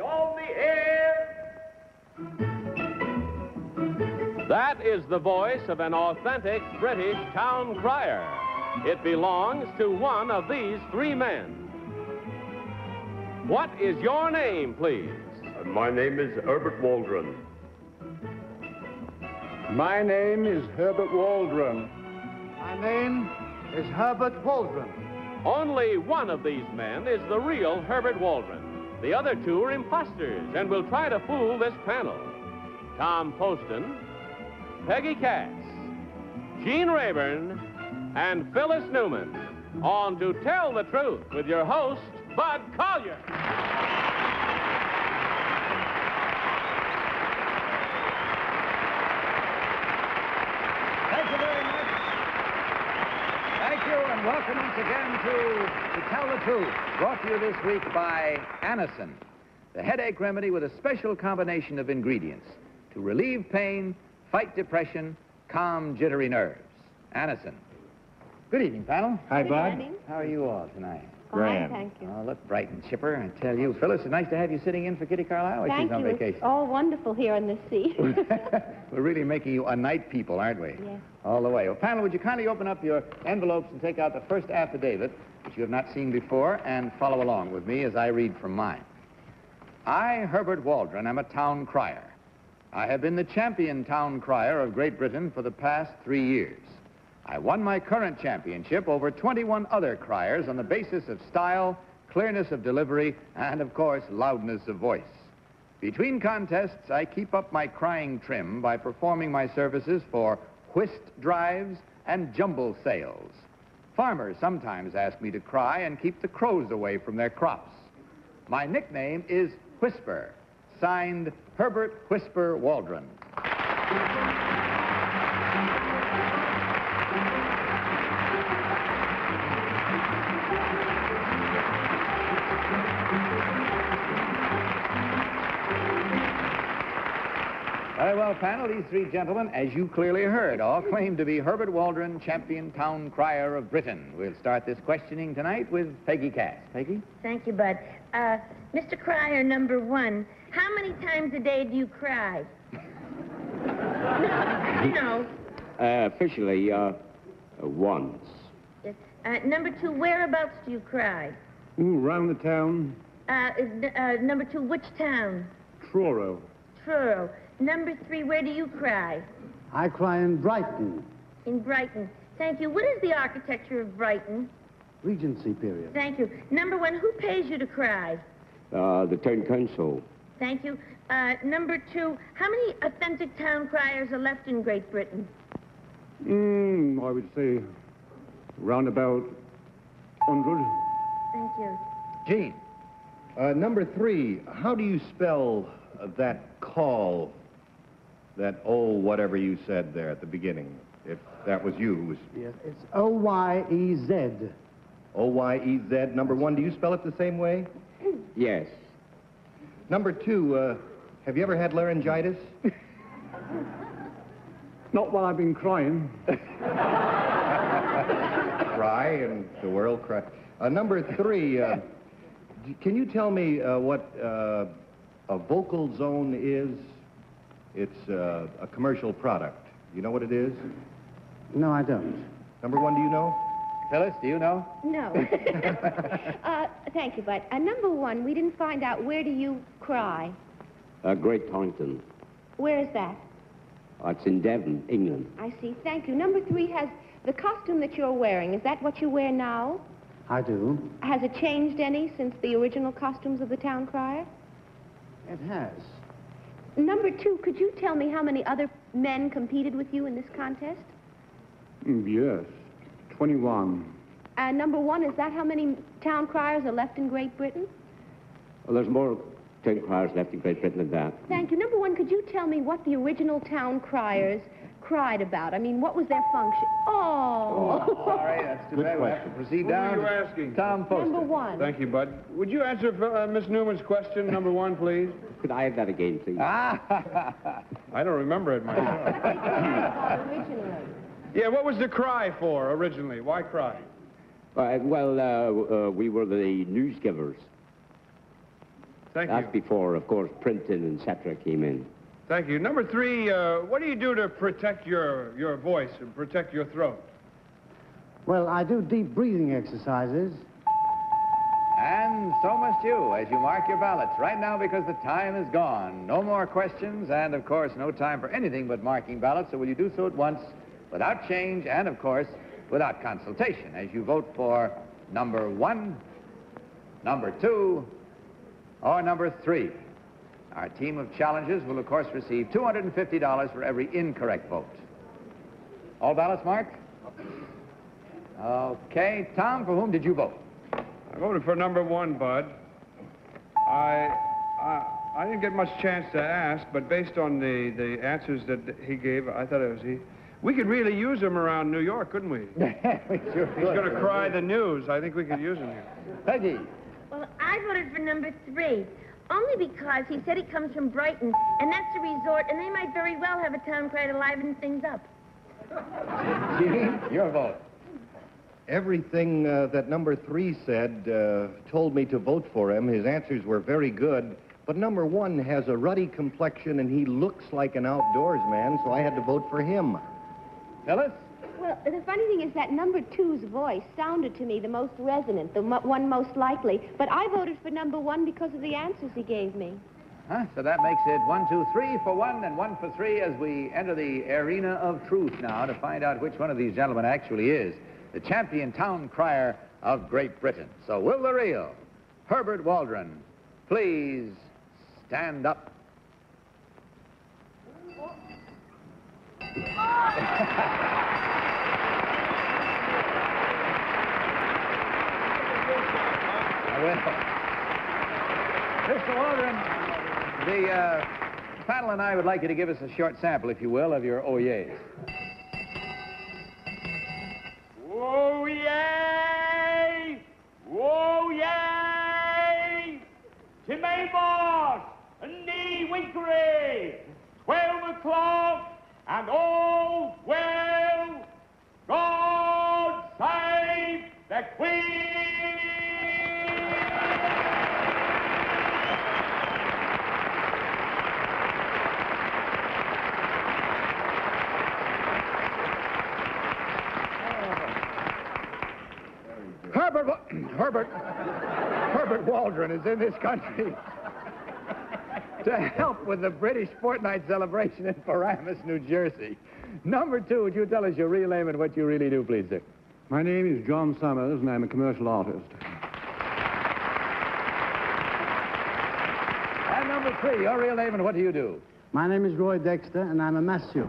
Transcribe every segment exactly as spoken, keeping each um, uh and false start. is on the air. That is the voice of an authentic British town crier. It belongs to one of these three men. What is your name, please? My name is Herbert Waldron. My name is Herbert Waldron. My name is Herbert Waldron. Only one of these men is the real Herbert Waldron. The other two are imposters and will try to fool this panel. Tom Poston, Peggy Cass, Gene Rayburn, and Phyllis Newman on To Tell the Truth with your host, Bud Collyer. Thank you very much. Thank you, and welcome once again to To Tell the Truth, brought to you this week by Anacin, the headache remedy with a special combination of ingredients to relieve pain, fight depression, calm jittery nerves. Anderson. Good evening, panel. Hi, Good Bud. Evening. How are you all tonight? Grand. Fine, thank you. Oh, look bright and chipper, I tell you. Phyllis, it's nice to have you sitting in for Kitty Carlisle while she's on you. Vacation. It's all wonderful here on this sea. We're really making you a night people, aren't we? Yes. All the way. Well, panel, would you kindly open up your envelopes and take out the first affidavit, which you have not seen before, and follow along with me as I read from mine. I, Herbert Waldron, am a town crier. I have been the champion town crier of Great Britain for the past three years. I won my current championship over twenty-one other criers on the basis of style, clearness of delivery, and, of course, loudness of voice. Between contests, I keep up my crying trim by performing my services for whist drives and jumble sales. Farmers sometimes ask me to cry and keep the crows away from their crops. My nickname is Whisper, signed Herbert Whisper Waldron. Very well, panel, these three gentlemen, as you clearly heard, all claim to be Herbert Waldron, champion town crier of Britain. We'll start this questioning tonight with Peggy Cass. Peggy? Thank you, Bud. Uh, Mister Crier number one, how many times a day do you cry? no, no. Uh, officially, uh, once. Yes. Uh, number two, whereabouts do you cry? Mm, around the town. Uh, uh, number two, which town? Truro. Truro. Number three, where do you cry? I cry in Brighton. In Brighton. Thank you. What is the architecture of Brighton? Regency period. Thank you. Number one, who pays you to cry? Uh, the town council. Thank you. Uh, number two, how many authentic town criers are left in Great Britain? Mm, I would say round about one hundred. Thank you. Gene. Uh, number three, how do you spell uh, that call, that oh, whatever you said there at the beginning, if that was you? Was... Yes, it's O Y E Z. O Y E Z. Number one, do you spell it the same way? Yes. Number two, uh, have you ever had laryngitis? Not while I've been crying. Cry and the world cry. Uh, number three, uh, can you tell me uh, what uh, a vocal zone is? It's uh, a commercial product. You know what it is? No, I don't. Number one, do you know? Phyllis, do you know? No. uh, thank you, Bud. Uh, number one, we didn't find out, where do you cry? Uh, Great Torrington. Where is that? Uh, it's in Devon, England. I see. Thank you. Number three has the costume that you're wearing. Is that what you wear now? I do. Has it changed any since the original costumes of the town crier? It has. Number two, could you tell me how many other men competed with you in this contest? Mm, yes. twenty-one. And uh, number one, is that how many town criers are left in Great Britain? Well, there's more town criers left in Great Britain than that. Thank you. Number one, could you tell me what the original town criers cried about? I mean, what was their function? Oh! oh sorry, that's too Good bad. Question. We have to proceed Who down. Who are you asking? Tom Poston. Number one. Thank you, Bud. Would you answer uh, Miss Newman's question, number one, please? Could I have that again, please? Ah! I don't remember it myself. What did you cry about originally? Yeah, what was the cry for originally? Why cry? Uh, well, uh, uh, we were the newsgivers. Thank That's you. That's before, of course, printing and et cetera came in. Thank you. Number three, uh, what do you do to protect your, your voice and protect your throat? Well, I do deep breathing exercises. And so must you as you mark your ballots right now, because the time is gone. No more questions and, of course, no time for anything but marking ballots. So will you do so at once, without change and, of course, without consultation, as you vote for number one, number two, or number three. Our team of challengers will, of course, receive two hundred fifty dollars for every incorrect vote. All ballots marked? Okay. Tom, for whom did you vote? I voted for number one, Bud. I, I, I didn't get much chance to ask, but based on the, the answers that he gave, I thought it was he. We could really use him around New York, couldn't we? we sure He's going to cry the news. I think we could use him here. Peggy. Well, I voted for number three, only because he said he comes from Brighton, and that's a resort, and they might very well have a town cry to liven things up. Gene, your vote. Everything uh, that number three said uh, told me to vote for him. His answers were very good. But number one has a ruddy complexion, and he looks like an outdoors man, so I had to vote for him. Phyllis? Well, the funny thing is that number two's voice sounded to me the most resonant, the m one most likely. But I voted for number one because of the answers he gave me. Huh? So that makes it one, two, three for one and one for three as we enter the arena of truth now to find out which one of these gentlemen actually is the champion town crier of Great Britain. So will the real Herbert Waldron please stand up? I will. Mister Waldron, the uh, panel and I would like you to give us a short sample, if you will, of your O Y E Z. Oh, yay! Oh, yay! Tim Amos and Nee Winkery, twelve o'clock, and all well. God save the Queen! Herbert, Herbert, Herbert Waldron is in this country to help with the British fortnight celebration in Paramus, New Jersey. Number two, would you tell us your real name and what you really do, please, sir? My name is John Summers, and I'm a commercial artist. And number three, your real name and what do you do? My name is Roy Dexter, and I'm a masseur.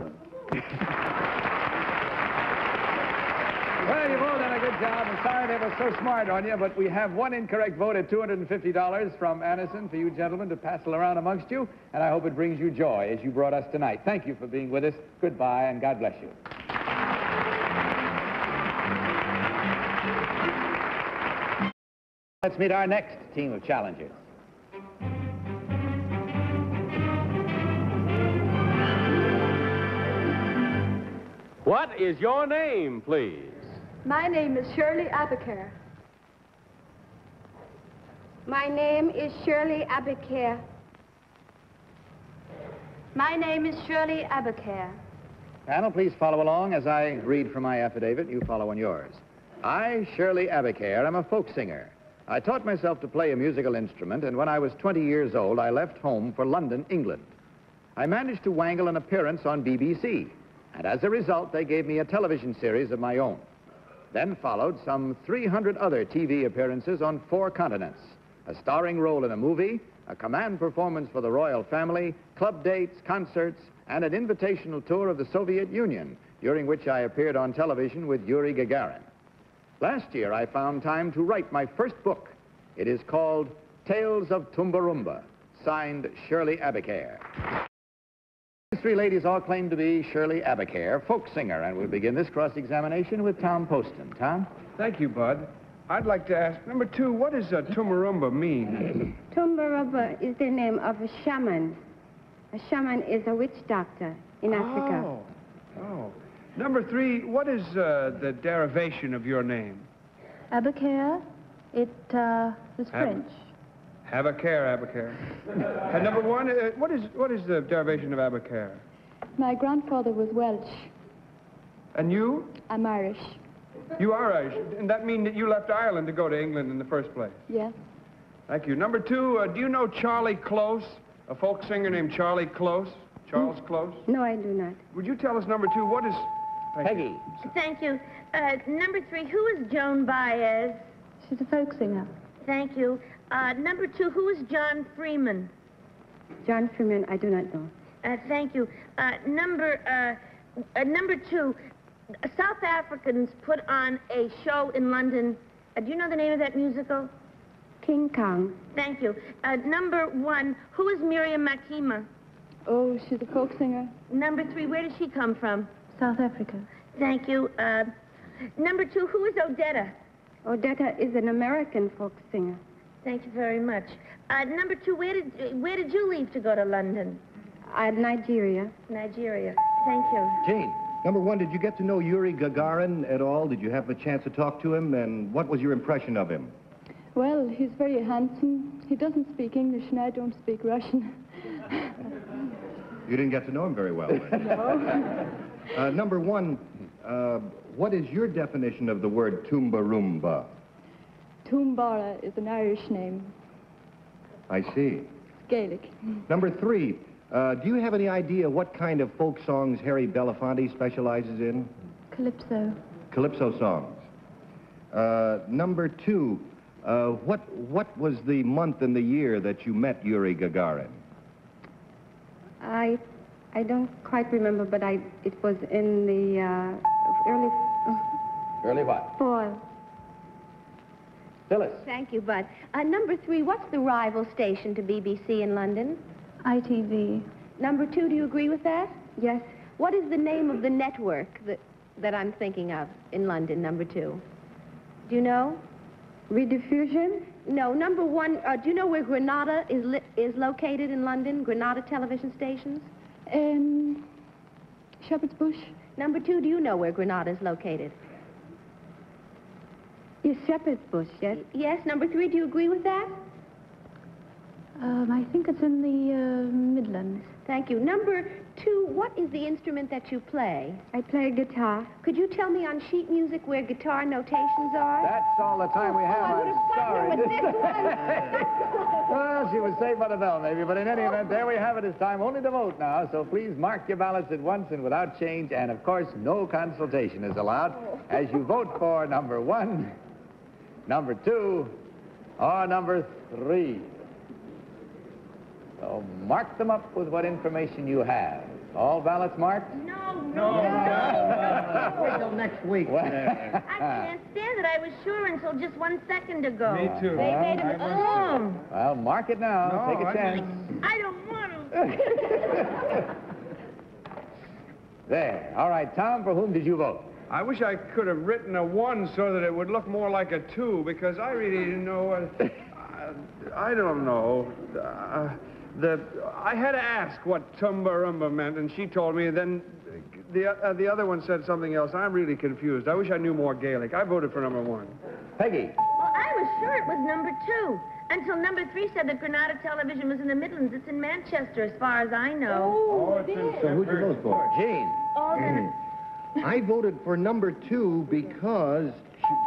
Well, you've all done a good job. I'm sorry they were so smart on you, but we have one incorrect vote at two hundred fifty dollars from Anderson for you gentlemen to passel around amongst you, and I hope it brings you joy as you brought us tonight. Thank you for being with us. Goodbye, and God bless you. Let's meet our next team of challengers. What is your name, please? My name is Shirley Abicair. My name is Shirley Abicair. My name is Shirley Abicair. Panel, please follow along as I read from my affidavit. You follow on yours. I, Shirley Abicair, am a folk singer. I taught myself to play a musical instrument, and when I was twenty years old, I left home for London, England. I managed to wangle an appearance on B B C, and as a result, they gave me a television series of my own. Then followed some three hundred other T V appearances on four continents, a starring role in a movie, a command performance for the royal family, club dates, concerts, and an invitational tour of the Soviet Union, during which I appeared on television with Yuri Gagarin. Last year, I found time to write my first book. It is called Tales of Tumbarumba, signed Shirley Abicair. These three ladies all claim to be Shirley Abicair, folk singer, and we'll begin this cross-examination with Tom Poston. Tom? Thank you, Bud. I'd like to ask, number two, what does uh, Tumbarumba mean? Tumbarumba is the name of a shaman. A shaman is a witch doctor in Africa. Oh, oh. Number three, what is uh, the derivation of your name? Abicair, it uh, is Ab French. Have a care, Abicair. And number one, uh, what is what is the derivation of Abicair? My grandfather was Welsh. And you? I'm Irish. You are Irish, and that means that you left Ireland to go to England in the first place? Yes. Thank you. Number two, uh, do you know Charlie Close, a folk singer named Charlie Close? Charles mm. Close? No, I do not. Would you tell us, number two, what is... Thank Peggy. You. Thank you. Uh, number three, who is Joan Baez? She's a folk singer. Thank you. Uh, number two, who is John Freeman? John Freeman, I do not know. Uh, thank you. Uh, number, uh, uh, number two, South Africans put on a show in London. Uh, do you know the name of that musical? King Kong. Thank you. Uh, number one, who is Miriam Makema? Oh, she's a folk singer. Number three, where does she come from? South Africa. Thank you. Uh, number two, who is Odetta? Odetta is an American folk singer. Thank you very much. Uh, number two, where did, where did you leave to go to London? Uh, Nigeria. Nigeria. Thank you. Gene. Number one, did you get to know Yuri Gagarin at all? Did you have a chance to talk to him? And what was your impression of him? Well, he's very handsome. He doesn't speak English, and I don't speak Russian. You didn't get to know him very well. No. uh, number one, uh, what is your definition of the word Tumbarumba? Tumbara is an Irish name. I see. Gaelic. Number three. Uh, do you have any idea what kind of folk songs Harry Belafonte specializes in? Calypso. Calypso songs. Uh, number two, uh, what, what was the month and the year that you met Yuri Gagarin? I, I don't quite remember, but I, it was in the uh, early... Uh, early what? Fall. Phyllis. Thank you, Bud. Uh, number three, what's the rival station to B B C in London? I T V. Number two, do you agree with that? Yes. What is the name of the network that, that I'm thinking of in London, number two? Do you know? Rediffusion? No, number one, uh, do you know where Granada is li is located in London? Granada television stations? Um, Shepherd's Bush. Number two, do you know where Granada is located? Is Shepherd's Bush, yes? Yes, number three, do you agree with that? Um, I think it's in the uh, Midlands. Thank you. Number two, what is the instrument that you play? I play guitar. Could you tell me on sheet music where guitar notations are? That's all the time we have. Oh, I'm sorry. With this one. Well, she was saved by the bell, maybe, but in any event, there we have it. It's time only to vote now, so please mark your ballots at once and without change, and of course, no consultation is allowed oh. as you vote for number one, number two, or number three. So mark them up with what information you have. All ballots marked? No, no, no. no. Wait till next week. Well, I can't stand it. I was sure until just one second ago. Me too. They well, made him alone. Well, mark it now. No, Take a I chance. Like, I don't want to. There. All right, Tom, for whom did you vote? I wish I could have written a one so that it would look more like a two, because I really didn't know what... I don't know. Uh, the I had to ask what Tumbarumba meant, and she told me, and then the, uh, the other one said something else. I'm really confused. I wish I knew more Gaelic. I voted for number one. Peggy. Well, I was sure it was number two, until number three said that Granada television was in the Midlands. It's in Manchester, as far as I know. Oh, oh it's in so who'd you vote for? Gene. Oh, then mm. I voted for number two because,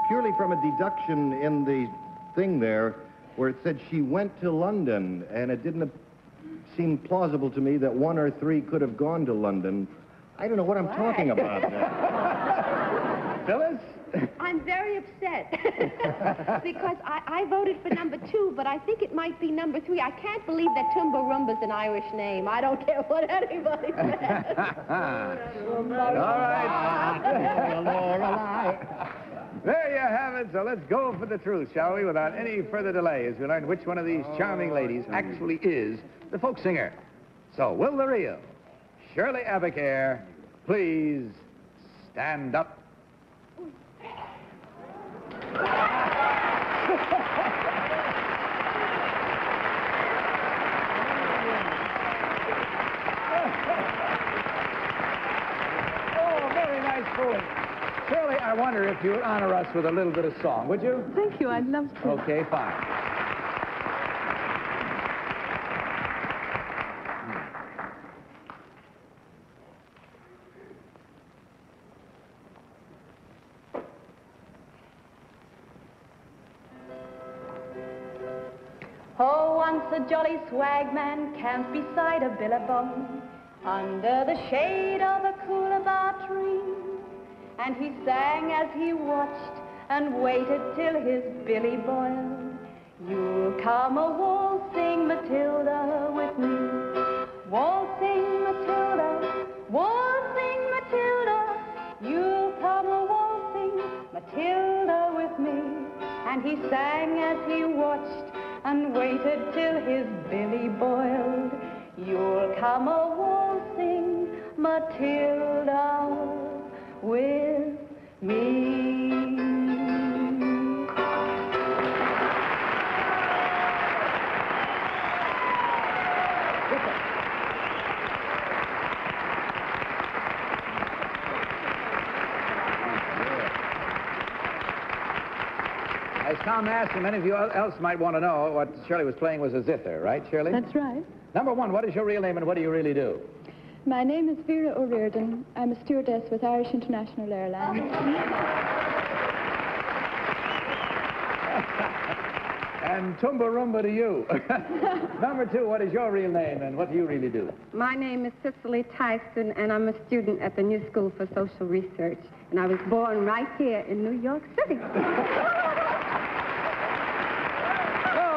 purely from a deduction in the thing there, where it said she went to London, and it didn't seem plausible to me that one or three could have gone to London. I don't know what I'm Why? talking about. Phyllis? I'm very upset because I, I voted for number two, but I think it might be number three. I can't believe that Tumbarumba's an Irish name. I don't care what anybody says. All right. There you have it, so let's go for the truth, shall we, without any further delay, as we learn which one of these charming ladies actually is the folk singer. So, will the real Shirley Abicair please stand up? Oh, very nice voice. Shirley, I wonder if you would honor us with a little bit of song, would you? Thank you, I'd love to. Okay, fine. Once a jolly swagman camped beside a billabong under the shade of a coolabah tree, and he sang as he watched and waited till his billy boiled. You'll come a waltzing, Matilda, with me. Waltzing, Matilda, waltzing, Matilda. You'll come a waltzing, Matilda, with me. And he sang as he watched and waited till his billy boiled. You'll come a waltzing, Matilda, with me. As Tom asked, and many of you else might want to know, what Shirley was playing was a zither, right, Shirley? That's right. Number one, what is your real name and what do you really do? My name is Vera O'Riordan. I'm a stewardess with Irish International Airlines. And Tumbarumba to you. Number two, what is your real name and what do you really do? My name is Cicely Tyson, and I'm a student at the New School for Social Research. And I was born right here in New York City.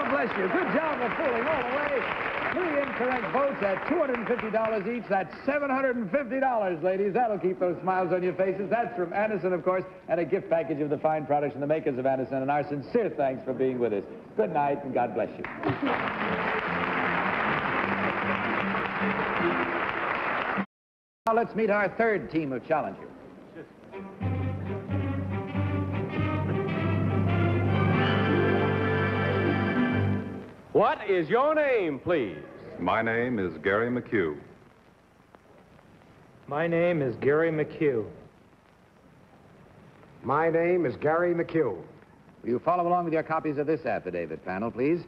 Bless you. Good job of fooling all the way. Three incorrect votes at two hundred fifty dollars each. That's seven hundred fifty dollars, ladies. That'll keep those smiles on your faces. That's from Anderson, of course, and a gift package of the fine products and the makers of Anderson. And our sincere thanks for being with us. Good night, and God bless you. Thank you. Now let's meet our third team of challengers. What is your name, please? My name is Gary McHugh. My name is Gary McHugh. My name is Gary McHugh. Will you follow along with your copies of this affidavit, panel, please?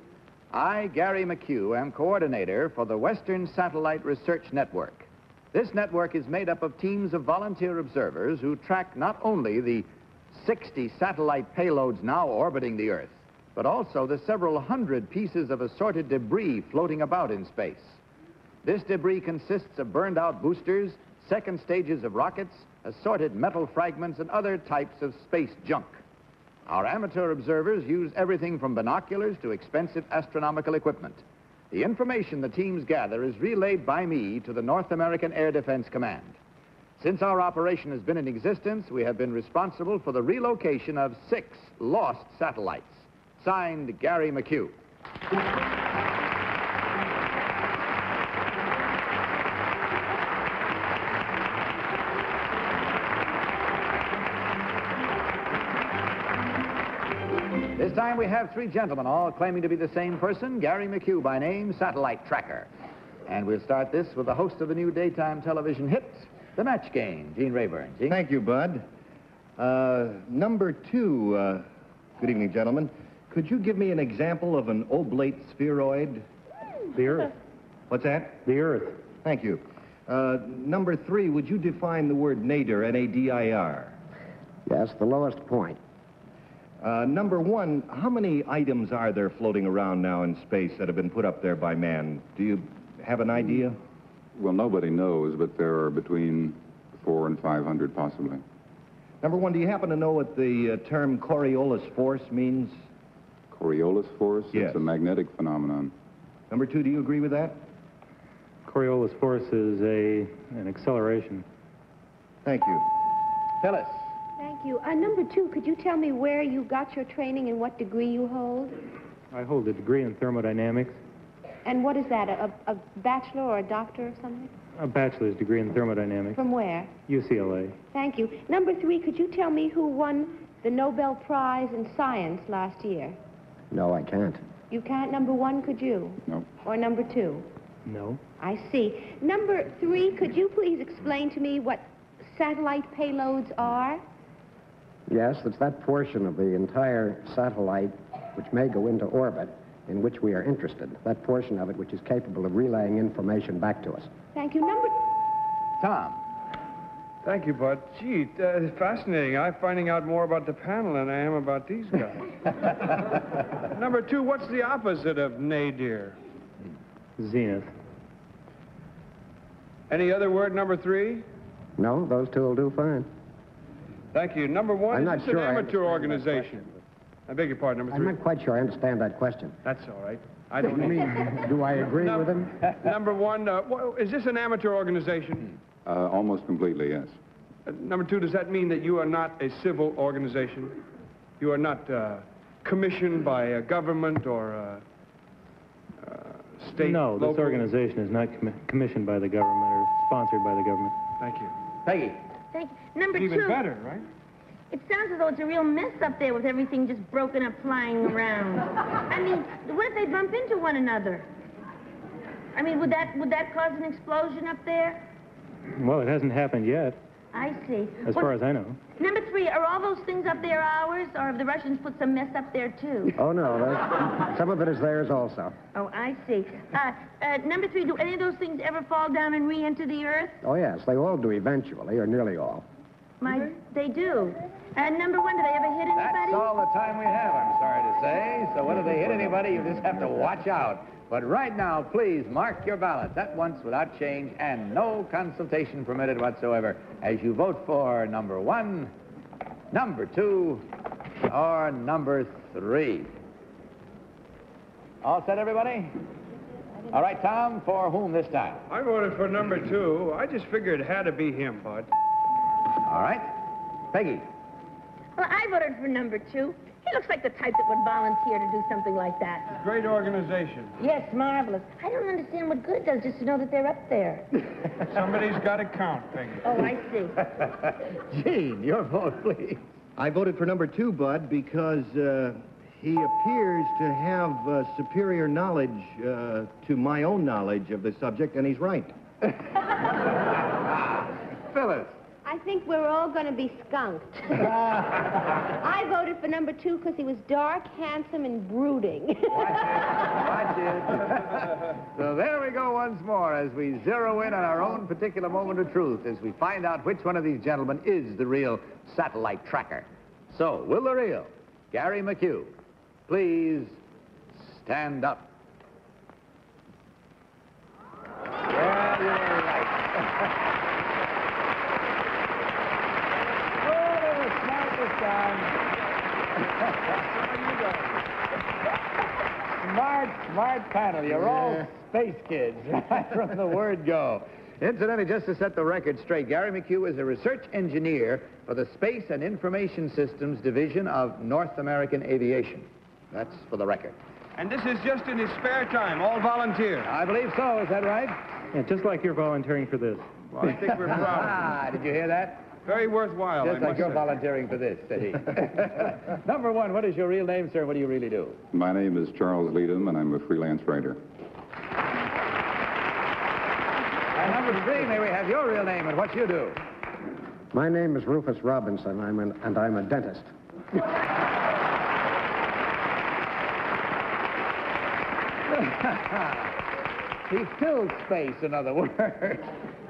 I, Gary McHugh, am coordinator for the Western Satellite Research Network. This network is made up of teams of volunteer observers who track not only the sixty satellite payloads now orbiting the Earth, but also the several hundred pieces of assorted debris floating about in space. This debris consists of burned-out boosters, second stages of rockets, assorted metal fragments, and other types of space junk. Our amateur observers use everything from binoculars to expensive astronomical equipment. The information the teams gather is relayed by me to the North American Air Defense Command. Since our operation has been in existence, we have been responsible for the relocation of six lost satellites. Signed, Gary McHugh. This time we have three gentlemen, all claiming to be the same person, Gary McHugh by name, satellite tracker. And we'll start this with the host of the new daytime television hit, The Match Game, Gene Rayburn. Gene? Thank you, Bud. Uh, number two, uh, good evening, gentlemen. Could you give me an example of an oblate spheroid? The Earth. What's that? The Earth. Thank you. Uh, number three, would you define the word nadir, N A D I R? Yes, the lowest point. Uh, number one, how many items are there floating around now in space that have been put up there by man? Do you have an idea? Well, nobody knows, but there are between four and five hundred, possibly. Number one, do you happen to know what the uh, term Coriolis force means? Coriolis force? Yes. It's a magnetic phenomenon. Number two, do you agree with that? Coriolis force is a, an acceleration. Thank you. Phyllis. Thank you. Uh, number two, could you tell me where you got your training and what degree you hold? I hold a degree in thermodynamics. And what is that, a, a bachelor or a doctor or something? A bachelor's degree in thermodynamics. From where? U C L A. Thank you. Number three, could you tell me who won the Nobel Prize in Science last year? No, I can't. You can't? Number one, could you? No. Or number two? No. I see. Number three, could you please explain to me what satellite payloads are? Yes, it's that portion of the entire satellite which may go into orbit in which we are interested. That portion of it which is capable of relaying information back to us. Thank you. Number... Tom. Thank you, Bud. Gee, uh, fascinating. I'm finding out more about the panel than I am about these guys. Number two, what's the opposite of nadir? Zenith. Any other word, number three? No, those two will do fine. Thank you. Number one, I'm not sure an amateur organization. I beg your pardon, number three. I'm not quite sure I understand that question. That's all right. I don't mean, do I agree no, with him? Number one, uh, what, is this an amateur organization? Uh, almost completely, yes. Uh, number two, does that mean that you are not a civil organization? You are not uh, commissioned by a government or a, a state? No, local? This organization is not com commissioned by the government or sponsored by the government. Thank you. Peggy. Thank you. Number Even two. Even better, right? It sounds as though it's a real mess up there with everything just broken up flying around. I mean, what if they bump into one another? I mean, would that would that cause an explosion up there? Well, it hasn't happened yet. I see. As well, far as I know. Number three, are all those things up there ours, or have the Russians put some mess up there, too? Oh, no. That's, some of it is theirs also. Oh, I see. Uh, uh, number three, do any of those things ever fall down and re-enter the Earth? Oh, yes. They all do eventually, or nearly all. My, they do. And uh, number one, do they ever hit anybody? That's all the time we have, I'm sorry to say. So whether they hit anybody, you just have to watch out. But right now, please mark your ballots at once without change and no consultation permitted whatsoever as you vote for number one, number two, or number three. All set, everybody? All right, Tom, for whom this time? I voted for number two. I just figured it had to be him, Bud. All right. Peggy. Well, I voted for number two. He looks like the type that would volunteer to do something like that. Great organization. Yes, marvelous. I don't understand what good it does just to know that they're up there. Somebody's got to count, Peggy. Oh, I see. Gene, your vote, please. I voted for number two, Bud, because uh, he appears to have uh, superior knowledge uh, to my own knowledge of the subject, and he's right. Phyllis. I think we're all going to be skunked. I voted for number two because he was dark, handsome, and brooding. Watch it. Watch it. So there we go once more as we zero in on our own particular moment of truth as we find out which one of these gentlemen is the real satellite tracker. So, will the real Gary McHugh please stand up? Yeah, you're right. Smart, smart panel. You're yeah. all space kids right from the word go. Incidentally, just to set the record straight, Gary McHugh is a research engineer for the Space and Information Systems Division of North American Aviation. That's for the record. And this is just in his spare time, all volunteer. I believe so. Is that right? Yeah, just like you're volunteering for this. Well, I think we're proud. Ah, did you hear that? Very worthwhile. Just like you're volunteering for this, said he. Number one, what is your real name, sir? What do you really do? My name is Charles Leadham, and I'm a freelance writer. And number three, may we have your real name and what you do? My name is Rufus Robinson, I'm an, and I'm a dentist. He filled space, in other words.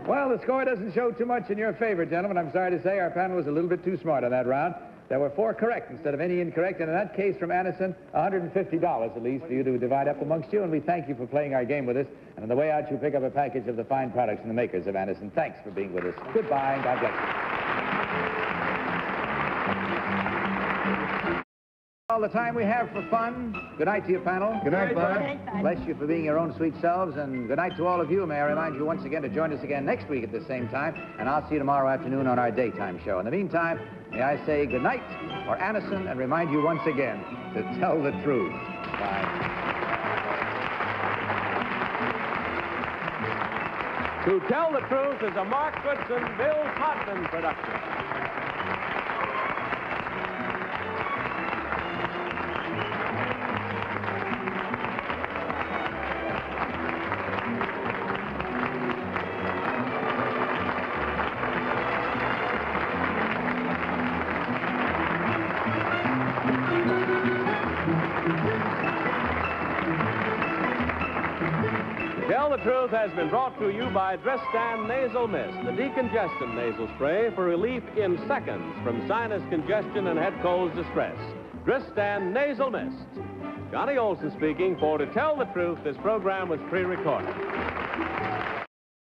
Well, the score doesn't show too much in your favor, gentlemen. I'm sorry to say our panel was a little bit too smart on that round. There were four correct instead of any incorrect, and in that case from Anderson, one hundred fifty dollars at least for you to divide up amongst you, and we thank you for playing our game with us. And on the way out, you pick up a package of the fine products and the makers of Anderson. Thanks for being with us. Goodbye, and God bless you. All the time we have for fun. Good night to you, panel. Good night, Bud. Bless you for being your own sweet selves, and good night to all of you. May I remind you once again to join us again next week at the same time, and I'll see you tomorrow afternoon on our daytime show. In the meantime, may I say good night for Anacin and remind you once again to tell the truth. Bye. To Tell the Truth is a Mark Goodson, Bill Hodgson production. the Truth has been brought to you by Dristan Nasal Mist, the decongestant nasal spray for relief in seconds from sinus congestion and head cold distress. Dristan Nasal Mist. Johnny Olson speaking for To Tell the Truth. This program was pre-recorded.